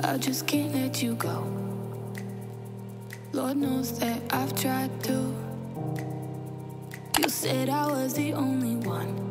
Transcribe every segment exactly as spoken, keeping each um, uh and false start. I just can't let you go. Lord knows that I've tried to. You said I was the only one.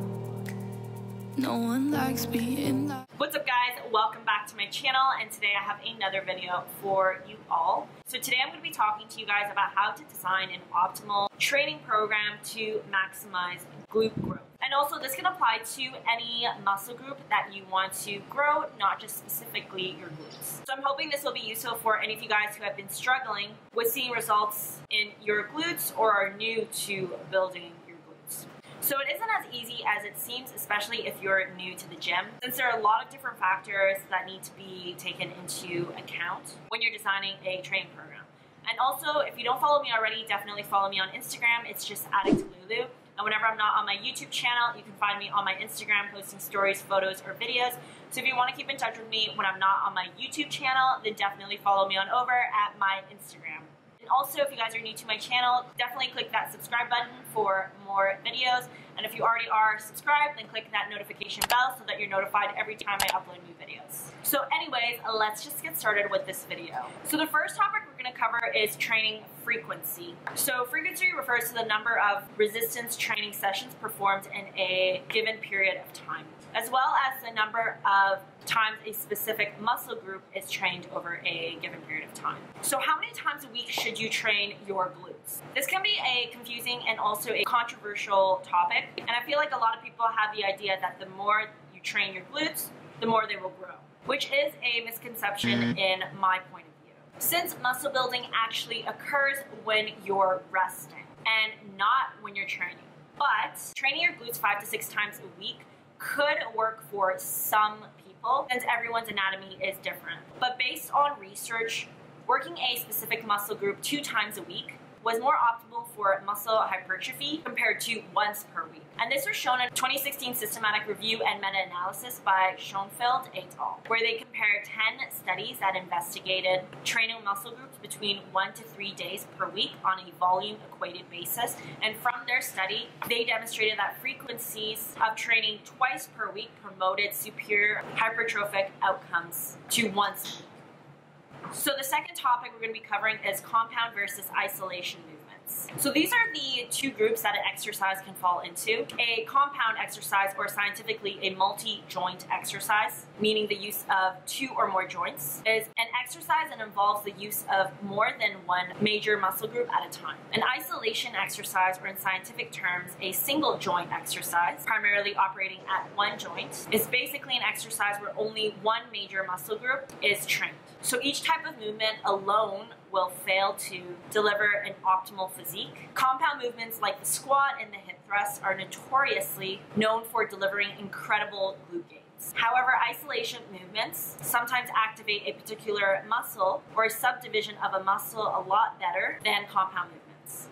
No one likes being loved. What's up guys, welcome back to my channel, and today I have another video for you all. So today I'm going to be talking to you guys about how to design an optimal training program to maximize glute growth. And also this can apply to any muscle group that you want to grow, not just specifically your glutes. So I'm hoping this will be useful for any of you guys who have been struggling with seeing results in your glutes or are new to building your glutes. So it isn't as easy as it seems, especially if you're new to the gym, since there are a lot of different factors that need to be taken into account when you're designing a training program. And also, if you don't follow me already, definitely follow me on Instagram. It's just addictlulu. And whenever I'm not on my YouTube channel, you can find me on my Instagram posting stories, photos, or videos. So if you want to keep in touch with me when I'm not on my YouTube channel, then definitely follow me on over at my Instagram. And also, if you guys are new to my channel, definitely click that subscribe button for more videos. And if you already are subscribed, then click that notification bell so that you're notified every time I upload new videos. So anyways, let's just get started with this video. So the first topic we're going to cover is training frequency. So frequency refers to the number of resistance training sessions performed in a given period of time, as well as the number of times a specific muscle group is trained over a given period of time. So how many times a week should you train your glutes? This can be a confusing and also a controversial topic, and I feel like a lot of people have the idea that the more you train your glutes, the more they will grow, which is a misconception in my point of view, since muscle building actually occurs when you're resting and not when you're training. But training your glutes five to six times a week could work for some people, since everyone's anatomy is different. But based on research, working a specific muscle group two times a week was more optimal for muscle hypertrophy compared to once per week. And this was shown in a twenty sixteen systematic review and meta-analysis by Schoenfeld et al., where they compared ten studies that investigated training muscle groups between one to three days per week on a volume-equated basis. And from their study, they demonstrated that frequencies of training twice per week promoted superior hypertrophic outcomes to once per week. So the second topic we're going to be covering is compound versus isolation movements. So these are the two groups that an exercise can fall into. A compound exercise, or scientifically a multi-joint exercise, meaning the use of two or more joints, is an exercise that involves the use of more than one major muscle group at a time. An isolation exercise, or in scientific terms, a single joint exercise, primarily operating at one joint, is basically an exercise where only one major muscle group is trained. So each type of movement alone will fail to deliver an optimal physique. Compound movements like the squat and the hip thrust are notoriously known for delivering incredible glute gains. However, isolation movements sometimes activate a particular muscle or a subdivision of a muscle a lot better than compound movements.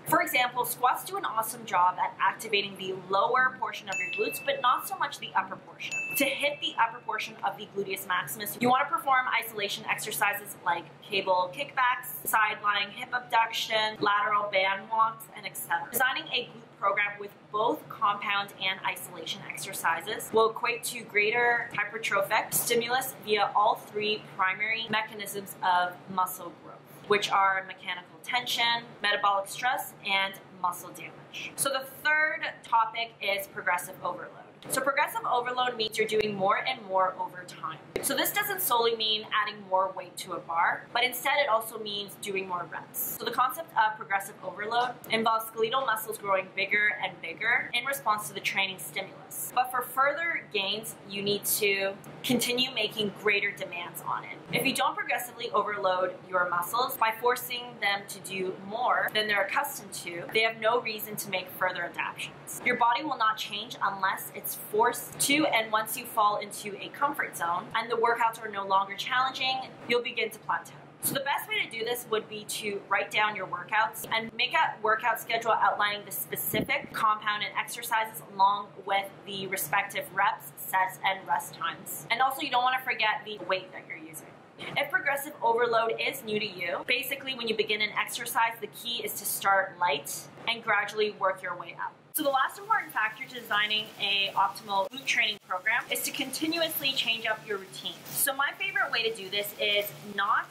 For example, squats do an awesome job at activating the lower portion of your glutes, but not so much the upper portion. To hit the upper portion of the gluteus maximus, you want to perform isolation exercises like cable kickbacks, side lying hip abduction, lateral band walks, and et cetera. Designing a glute program with both compound and isolation exercises will equate to greater hypertrophic stimulus via all three primary mechanisms of muscle growth, which are mechanical tension, metabolic stress, and muscle damage. So the third topic is progressive overload. So progressive overload means you're doing more and more over time. So this doesn't solely mean adding more weight to a bar, but instead it also means doing more reps. So the concept of progressive overload involves skeletal muscles growing bigger and bigger in response to the training stimulus. But for further gains, you need to continue making greater demands on it. If you don't progressively overload your muscles by forcing them to do more than they're accustomed to, they have no reason to make further adaptations. Your body will not change unless it's forced to, and once you fall into a comfort zone and the workouts are no longer challenging, you'll begin to plateau. So the best way to do this would be to write down your workouts and make a workout schedule outlining the specific compound and exercises along with the respective reps, sets, and rest times. And also, you don't want to forget the weight that you're using. If progressive overload is new to you, basically when you begin an exercise, the key is to start light and gradually work your way up. So the last important factor to designing a optimal glute training program is to continuously change up your routine. So my favorite way to do this is not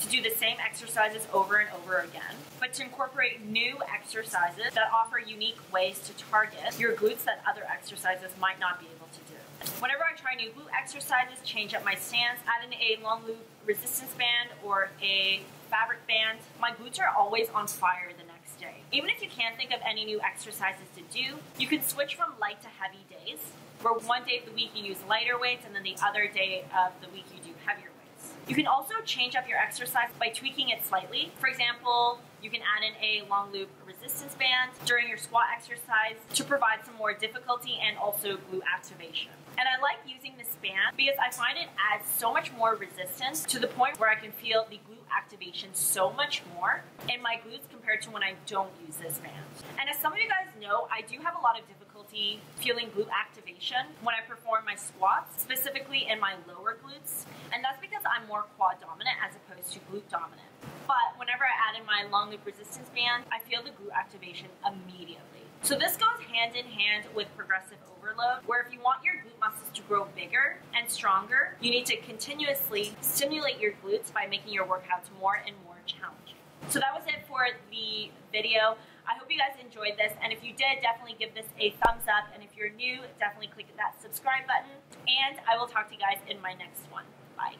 to do the same exercises over and over again, but to incorporate new exercises that offer unique ways to target your glutes that other exercises might not be able to do. Whenever I try new glute exercises, change up my stance, add in a long loop resistance band or a fabric band, my glutes are always on fire the next day. Even if you can't think of any new exercises to do, you can switch from light to heavy days, where one day of the week you use lighter weights and then the other day of the week you do heavier weights. You can also change up your exercise by tweaking it slightly. For example, you can add in a long loop resistance band during your squat exercise to provide some more difficulty and also glute activation. And I like using this band because I find it adds so much more resistance to the point where I can feel the glute activation so much more in my glutes compared to when I don't use this band. And as some of you guys know, I do have a lot of difficulty feeling glute activation when I perform my squats, specifically in my lower glutes. And that's because I'm more quad dominant as opposed to glute dominant. But whenever I add in my long loop resistance band, I feel the glute activation immediately. So this goes hand in hand with progressive overload, where if you want your glute muscles to grow bigger and stronger, you need to continuously stimulate your glutes by making your workouts more and more challenging. So that was it for the video. I hope you guys enjoyed this, and if you did, definitely give this a thumbs up, and if you're new, definitely click that subscribe button, and I will talk to you guys in my next one. Bye.